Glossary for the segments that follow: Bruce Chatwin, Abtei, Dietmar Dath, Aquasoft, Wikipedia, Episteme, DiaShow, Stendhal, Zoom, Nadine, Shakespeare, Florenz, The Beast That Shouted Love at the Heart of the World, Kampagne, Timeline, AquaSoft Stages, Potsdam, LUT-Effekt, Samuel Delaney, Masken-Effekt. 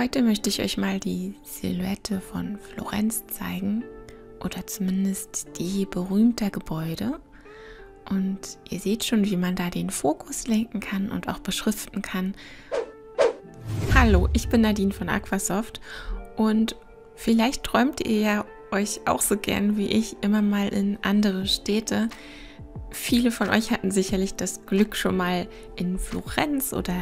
Heute möchte ich euch mal die Silhouette von Florenz zeigen oder zumindest die berühmter Gebäude. Und ihr seht schon, wie man da den Fokus lenken kann und auch beschriften kann. Hallo, ich bin Nadine von AquaSoft und vielleicht träumt ihr ja euch auch so gern wie ich immer mal in andere Städte. Viele von euch hatten sicherlich das Glück, schon mal in Florenz oder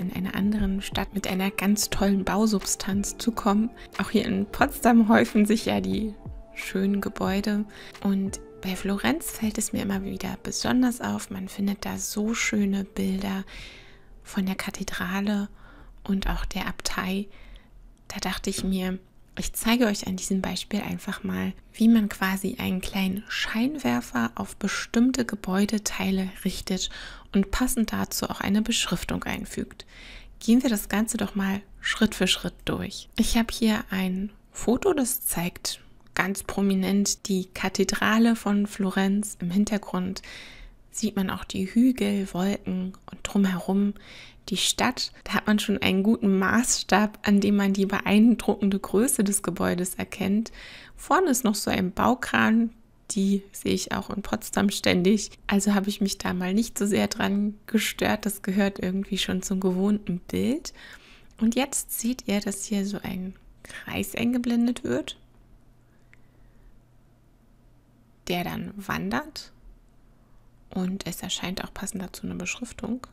in einer anderen Stadt mit einer ganz tollen Bausubstanz zu kommen. Auch hier in Potsdam häufen sich ja die schönen Gebäude und bei Florenz fällt es mir immer wieder besonders auf. Man findet da so schöne Bilder von der Kathedrale und auch der Abtei. Da dachte ich mir, ich zeige euch an diesem Beispiel einfach mal, wie man quasi einen kleinen Scheinwerfer auf bestimmte Gebäudeteile richtet und passend dazu auch eine Beschriftung einfügt. Gehen wir das Ganze doch mal Schritt für Schritt durch. Ich habe hier ein Foto, das zeigt ganz prominent die Kathedrale von Florenz. Im Hintergrund sieht man auch die Hügel, Wolken und drumherum die Stadt. Da hat man schon einen guten Maßstab, an dem man die beeindruckende Größe des Gebäudes erkennt. Vorne ist noch so ein Baukran, die sehe ich auch in Potsdam ständig. Also habe ich mich da mal nicht so sehr dran gestört. Das gehört irgendwie schon zum gewohnten Bild. Und jetzt seht ihr, dass hier so ein Kreis eingeblendet wird, der dann wandert. Und es erscheint auch passend dazu eine Beschriftung.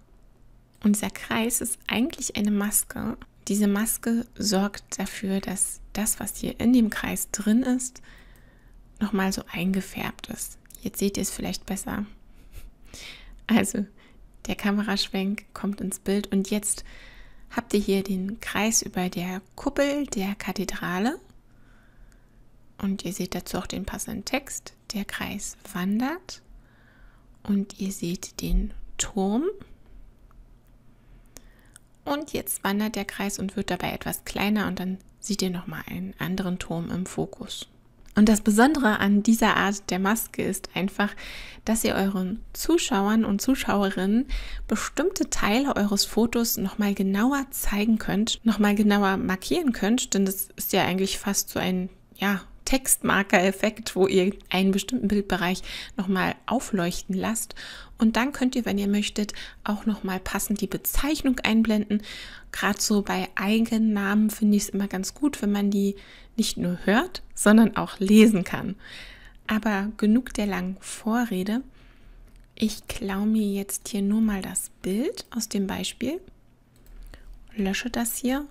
Und dieser Kreis ist eigentlich eine Maske. Diese Maske sorgt dafür, dass das, was hier in dem Kreis drin ist, nochmal so eingefärbt ist. Jetzt seht ihr es vielleicht besser. Also, der Kameraschwenk kommt ins Bild und jetzt habt ihr hier den Kreis über der Kuppel der Kathedrale. Und ihr seht dazu auch den passenden Text. Der Kreis wandert. Und ihr seht den Turm. Und jetzt wandert der Kreis und wird dabei etwas kleiner und dann seht ihr nochmal einen anderen Turm im Fokus. Und das Besondere an dieser Art der Maske ist einfach, dass ihr euren Zuschauern und Zuschauerinnen bestimmte Teile eures Fotos nochmal genauer zeigen könnt, nochmal genauer markieren könnt, denn das ist ja eigentlich fast so ein, ja, Textmarker-Effekt, wo ihr einen bestimmten Bildbereich nochmal aufleuchten lasst und dann könnt ihr, wenn ihr möchtet, auch nochmal passend die Bezeichnung einblenden. Gerade so bei Eigennamen finde ich es immer ganz gut, wenn man die nicht nur hört, sondern auch lesen kann. Aber genug der langen Vorrede. Ich klaue mir jetzt hier nur mal das Bild aus dem Beispiel, lösche das hier.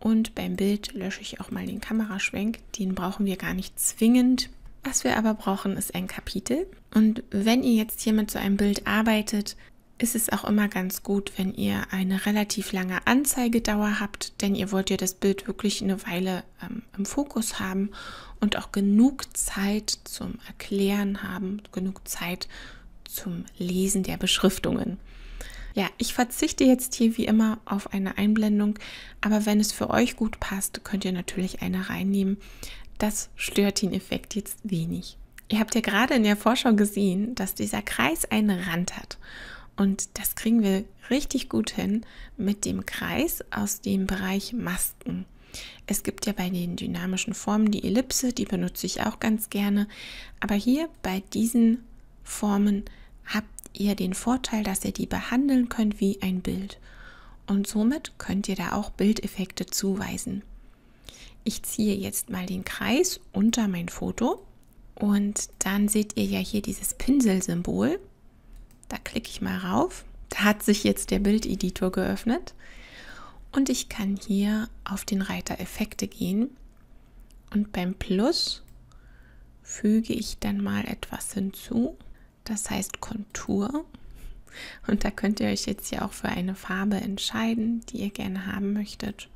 Und beim Bild lösche ich auch mal den Kameraschwenk, den brauchen wir gar nicht zwingend. Was wir aber brauchen, ist ein Kapitel. Und wenn ihr jetzt hier mit so einem Bild arbeitet, ist es auch immer ganz gut, wenn ihr eine relativ lange Anzeigedauer habt, denn ihr wollt ja das Bild wirklich eine Weile im Fokus haben und auch genug Zeit zum Erklären haben, genug Zeit zum Lesen der Beschriftungen. Ja, ich verzichte jetzt hier wie immer auf eine Einblendung, aber wenn es für euch gut passt, könnt ihr natürlich eine reinnehmen. Das stört den Effekt jetzt wenig. Ihr habt ja gerade in der Vorschau gesehen, dass dieser Kreis einen Rand hat. Und das kriegen wir richtig gut hin mit dem Kreis aus dem Bereich Masken. Es gibt ja bei den dynamischen Formen die Ellipse, die benutze ich auch ganz gerne. Aber hier bei diesen Formen habt ihr den Vorteil, dass ihr die behandeln könnt wie ein Bild und somit könnt ihr da auch Bildeffekte zuweisen. Ich ziehe jetzt mal den Kreis unter mein Foto und dann seht ihr ja hier dieses Pinselsymbol. Da klicke ich mal rauf, da hat sich jetzt der Bildeditor geöffnet und ich kann hier auf den Reiter Effekte gehen und beim Plus füge ich dann mal etwas hinzu. Das heißt Kontur und da könnt ihr euch jetzt ja auch für eine Farbe entscheiden, die ihr gerne haben möchtet.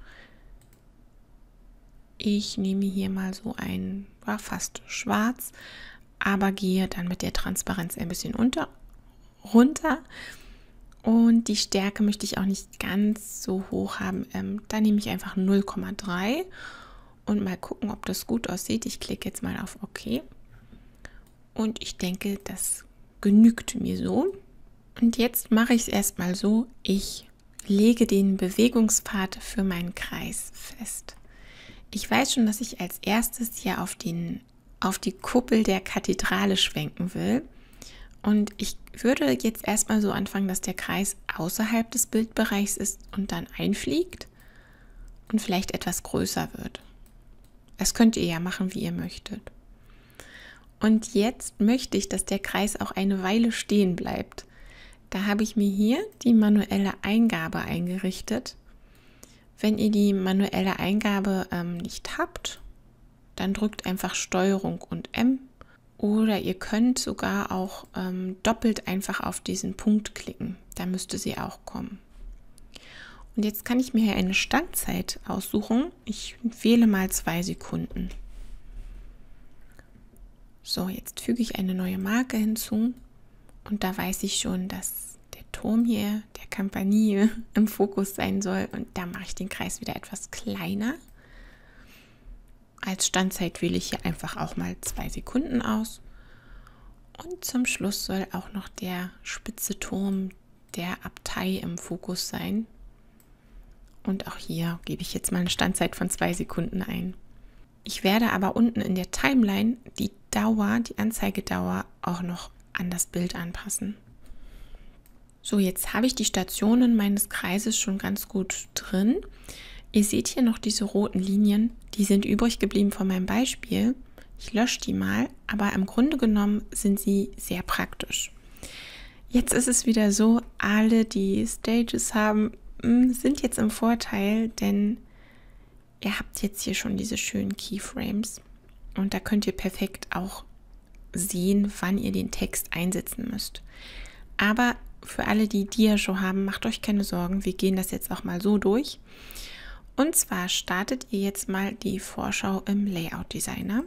Ich nehme hier mal so ein, war fast schwarz, aber gehe dann mit der Transparenz ein bisschen runter und die Stärke möchte ich auch nicht ganz so hoch haben. Da nehme ich einfach 0,3 und mal gucken, ob das gut aussieht. Ich klicke jetzt mal auf OK und ich denke, das genügt mir so. Und jetzt mache ich es erstmal so, ich lege den Bewegungspart für meinen Kreis fest. Ich weiß schon, dass ich als erstes hier auf die Kuppel der Kathedrale schwenken will. Und ich würde jetzt erstmal so anfangen, dass der Kreis außerhalb des Bildbereichs ist und dann einfliegt und vielleicht etwas größer wird. Das könnt ihr ja machen, wie ihr möchtet. Und jetzt möchte ich, dass der Kreis auch eine Weile stehen bleibt. Da habe ich mir hier die manuelle Eingabe eingerichtet. Wenn ihr die manuelle Eingabe nicht habt, dann drückt einfach STRG und M. Oder ihr könnt sogar auch doppelt einfach auf diesen Punkt klicken. Da müsste sie auch kommen. Und jetzt kann ich mir hier eine Standzeit aussuchen. Ich wähle mal 2 Sekunden. So, jetzt füge ich eine neue Marke hinzu. Und da weiß ich schon, dass der Turm hier, der Kampagne, im Fokus sein soll. Und da mache ich den Kreis wieder etwas kleiner. Als Standzeit wähle ich hier einfach auch mal 2 Sekunden aus. Und zum Schluss soll auch noch der spitze Turm der Abtei im Fokus sein. Und auch hier gebe ich jetzt mal eine Standzeit von 2 Sekunden ein. Ich werde aber unten in der Timeline die Dauer, die Anzeigedauer auch noch an das Bild anpassen. So, jetzt habe ich die Stationen meines Kreises schon ganz gut drin. Ihr seht hier noch diese roten Linien, die sind übrig geblieben von meinem Beispiel. Ich lösche die mal, aber im Grunde genommen sind sie sehr praktisch. Jetzt ist es wieder so, alle, die Stages haben, sind jetzt im Vorteil, denn ihr habt jetzt hier schon diese schönen Keyframes und da könnt ihr perfekt auch sehen, wann ihr den Text einsetzen müsst. Aber für alle, die DiaShow haben, macht euch keine Sorgen, wir gehen das jetzt auch mal so durch. Und zwar startet ihr jetzt mal die Vorschau im Layout Designer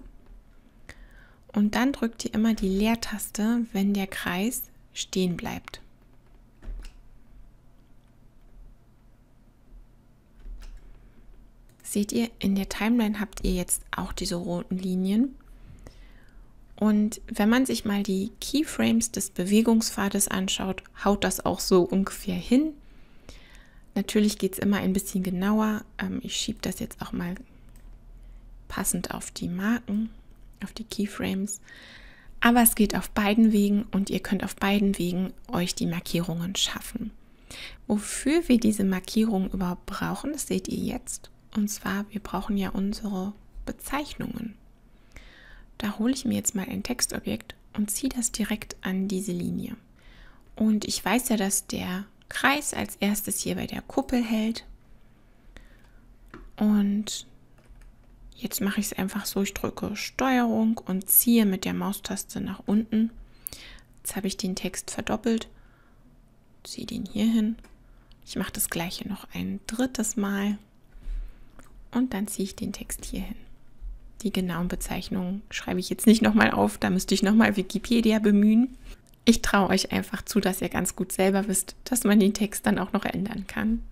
und dann drückt ihr immer die Leertaste, wenn der Kreis stehen bleibt. Seht ihr, in der Timeline habt ihr jetzt auch diese roten Linien. Und wenn man sich mal die Keyframes des Bewegungspfades anschaut, haut das auch so ungefähr hin. Natürlich geht es immer ein bisschen genauer. Ich schiebe das jetzt auch mal passend auf die Marken, auf die Keyframes. Aber es geht auf beiden Wegen und ihr könnt auf beiden Wegen euch die Markierungen schaffen. Wofür wir diese Markierungen überhaupt brauchen, das seht ihr jetzt. Und zwar, wir brauchen ja unsere Bezeichnungen. Da hole ich mir jetzt mal ein Textobjekt und ziehe das direkt an diese Linie. Und ich weiß ja, dass der Kreis als erstes hier bei der Kuppel hält und jetzt mache ich es einfach so, ich drücke STRG und ziehe mit der Maustaste nach unten. Jetzt habe ich den Text verdoppelt, ziehe den hier hin, ich mache das gleiche noch ein drittes Mal und dann ziehe ich den Text hier hin. Die genauen Bezeichnungen schreibe ich jetzt nicht nochmal auf, da müsste ich nochmal Wikipedia bemühen. Ich traue euch einfach zu, dass ihr ganz gut selber wisst, dass man den Text dann auch noch ändern kann.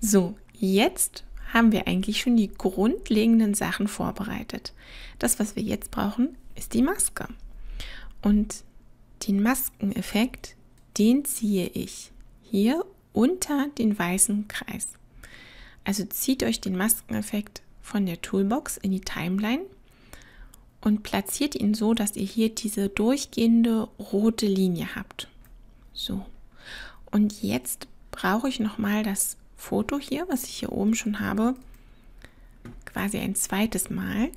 So, jetzt haben wir eigentlich schon die grundlegenden Sachen vorbereitet. Das, was wir jetzt brauchen, ist die Maske. Und den Masken-Effekt, den ziehe ich hier unter den weißen Kreis. Also zieht euch den Masken-Effekt von der Toolbox in die Timeline und platziert ihn so, dass ihr hier diese durchgehende rote Linie habt. So. Und jetzt brauche ich nochmal das Foto hier, was ich hier oben schon habe, quasi ein zweites Mal.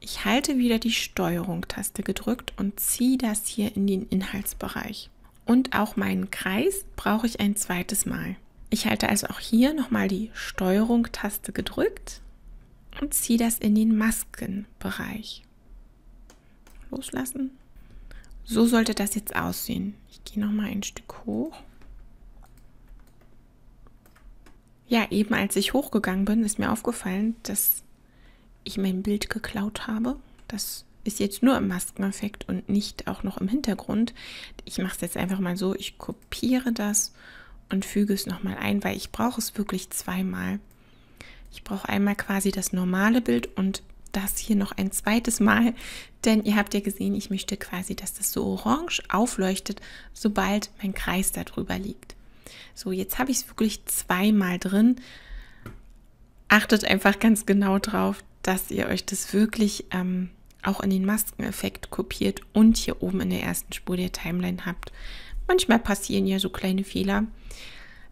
Ich halte wieder die STRG-Taste gedrückt und ziehe das hier in den Inhaltsbereich. Und auch meinen Kreis brauche ich ein zweites Mal. Ich halte also auch hier nochmal die STRG-Taste gedrückt und ziehe das in den Maskenbereich. Loslassen. So sollte das jetzt aussehen. Ich gehe noch mal ein Stück hoch. Ja, eben als ich hochgegangen bin, ist mir aufgefallen, dass ich mein Bild geklaut habe. Das ist jetzt nur im Maskeneffekt und nicht auch noch im Hintergrund. Ich mache es jetzt einfach mal so, ich kopiere das und füge es noch mal ein, weil ich brauche es wirklich zweimal. Ich brauche einmal quasi das normale Bild und das hier noch ein zweites Mal, denn ihr habt ja gesehen, ich möchte quasi, dass das so orange aufleuchtet, sobald mein Kreis darüber liegt. So, jetzt habe ich es wirklich zweimal drin. Achtet einfach ganz genau drauf, dass ihr euch das wirklich auch in den Masken-Effekt kopiert und hier oben in der ersten Spur der Timeline habt. Manchmal passieren ja so kleine Fehler.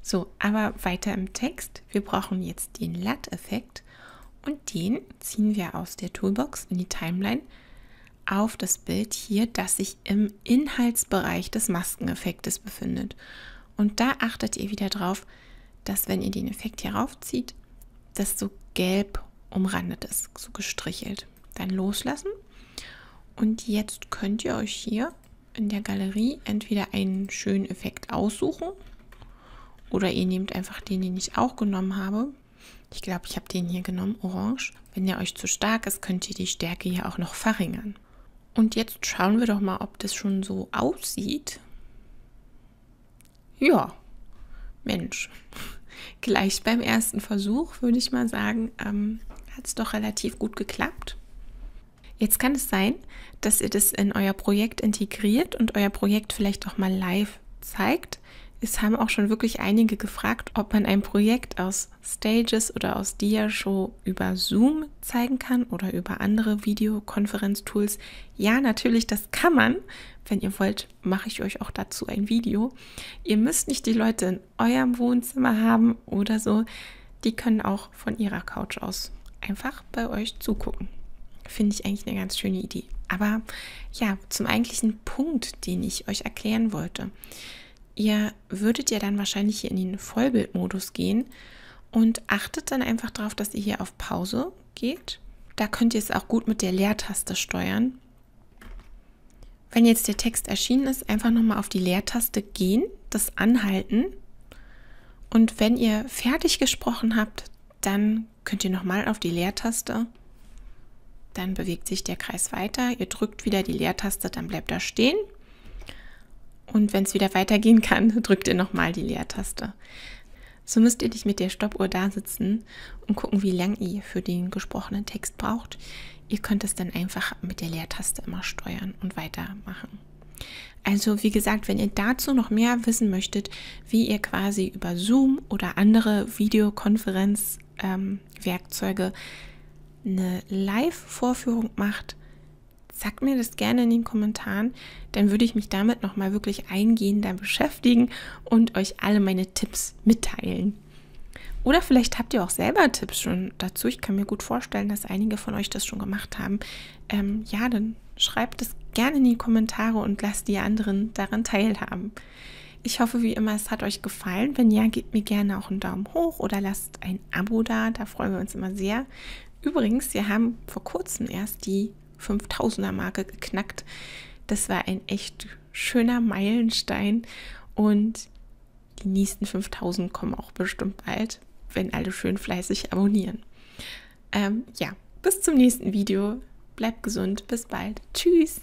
So, aber weiter im Text. Wir brauchen jetzt den LUT-Effekt und den ziehen wir aus der Toolbox in die Timeline auf das Bild hier, das sich im Inhaltsbereich des Maskeneffektes befindet. Und da achtet ihr wieder drauf, dass wenn ihr den Effekt hier raufzieht, das so gelb umrandet ist, so gestrichelt. Dann loslassen. Und jetzt könnt ihr euch hier in der Galerie entweder einen schönen Effekt aussuchen oder ihr nehmt einfach den ich auch genommen habe. Ich glaube, ich habe den hier genommen, orange. Wenn der euch zu stark ist, könnt ihr die Stärke hier auch noch verringern. Und jetzt schauen wir doch mal, ob das schon so aussieht. Ja, Mensch, gleich beim ersten Versuch, würde ich mal sagen, hat es doch relativ gut geklappt. Jetzt kann es sein, dass ihr das in euer Projekt integriert und euer Projekt vielleicht auch mal live zeigt. Es haben auch schon wirklich einige gefragt, ob man ein Projekt aus Stages oder aus DiaShow über Zoom zeigen kann oder über andere Videokonferenztools. Ja, natürlich, das kann man. Wenn ihr wollt, mache ich euch auch dazu ein Video. Ihr müsst nicht die Leute in eurem Wohnzimmer haben oder so. Die können auch von ihrer Couch aus einfach bei euch zugucken. Finde ich eigentlich eine ganz schöne Idee. Aber ja, zum eigentlichen Punkt, den ich euch erklären wollte. Ihr würdet ja dann wahrscheinlich hier in den Vollbildmodus gehen und achtet dann einfach darauf, dass ihr hier auf Pause geht. Da könnt ihr es auch gut mit der Leertaste steuern. Wenn jetzt der Text erschienen ist, einfach nochmal auf die Leertaste gehen, das anhalten. Und wenn ihr fertig gesprochen habt, dann könnt ihr nochmal auf die Leertaste. Dann bewegt sich der Kreis weiter. Ihr drückt wieder die Leertaste, dann bleibt er stehen. Und wenn es wieder weitergehen kann, drückt ihr nochmal die Leertaste. So müsst ihr nicht mit der Stoppuhr da sitzen und gucken, wie lange ihr für den gesprochenen Text braucht. Ihr könnt es dann einfach mit der Leertaste immer steuern und weitermachen. Also wie gesagt, wenn ihr dazu noch mehr wissen möchtet, wie ihr quasi über Zoom oder andere Videokonferenzwerkzeuge eine Live-Vorführung macht, sagt mir das gerne in den Kommentaren, dann würde ich mich damit nochmal wirklich eingehender beschäftigen und euch alle meine Tipps mitteilen. Oder vielleicht habt ihr auch selber Tipps schon dazu. Ich kann mir gut vorstellen, dass einige von euch das schon gemacht haben. Ja, dann schreibt es gerne in die Kommentare und lasst die anderen daran teilhaben. Ich hoffe, wie immer, es hat euch gefallen. Wenn ja, gebt mir gerne auch einen Daumen hoch oder lasst ein Abo da. Da freuen wir uns immer sehr. Übrigens, wir haben vor kurzem erst die 5000er-Marke geknackt. Das war ein echt schöner Meilenstein und die nächsten 5000 kommen auch bestimmt bald, wenn alle schön fleißig abonnieren. Ja, bis zum nächsten Video. Bleibt gesund. Bis bald. Tschüss.